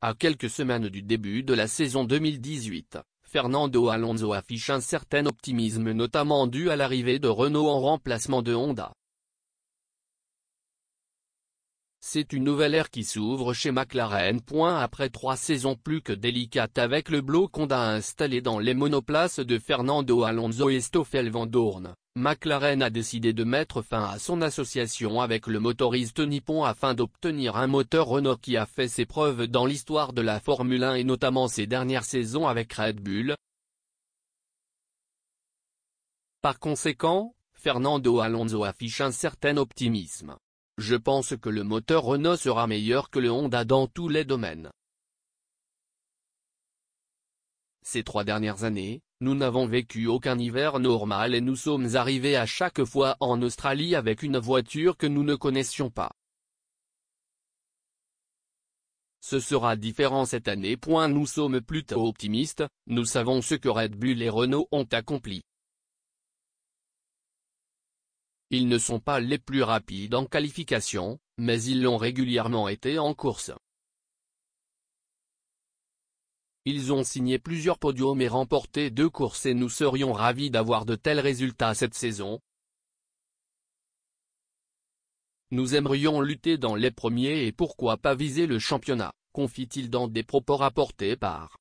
À quelques semaines du début de la saison 2018, Fernando Alonso affiche un certain optimisme notamment dû à l'arrivée de Renault en remplacement de Honda. C'est une nouvelle ère qui s'ouvre chez McLaren. Après trois saisons plus que délicates avec le bloc Honda installé dans les monoplaces de Fernando Alonso et Stoffel Vandoorne, McLaren a décidé de mettre fin à son association avec le motoriste nippon afin d'obtenir un moteur Renault qui a fait ses preuves dans l'histoire de la Formule 1 et notamment ses dernières saisons avec Red Bull. Par conséquent, Fernando Alonso affiche un certain optimisme. « Je pense que le moteur Renault sera meilleur que le Honda dans tous les domaines. Ces trois dernières années, nous n'avons vécu aucun hiver normal et nous sommes arrivés à chaque fois en Australie avec une voiture que nous ne connaissions pas. Ce sera différent cette année. Nous sommes plutôt optimistes, nous savons ce que Red Bull et Renault ont accompli. Ils ne sont pas les plus rapides en qualification, mais ils l'ont régulièrement été en course. Ils ont signé plusieurs podiums et remporté deux courses et nous serions ravis d'avoir de tels résultats cette saison. Nous aimerions lutter dans les premiers et pourquoi pas viser le championnat, confie-t-il dans des propos rapportés par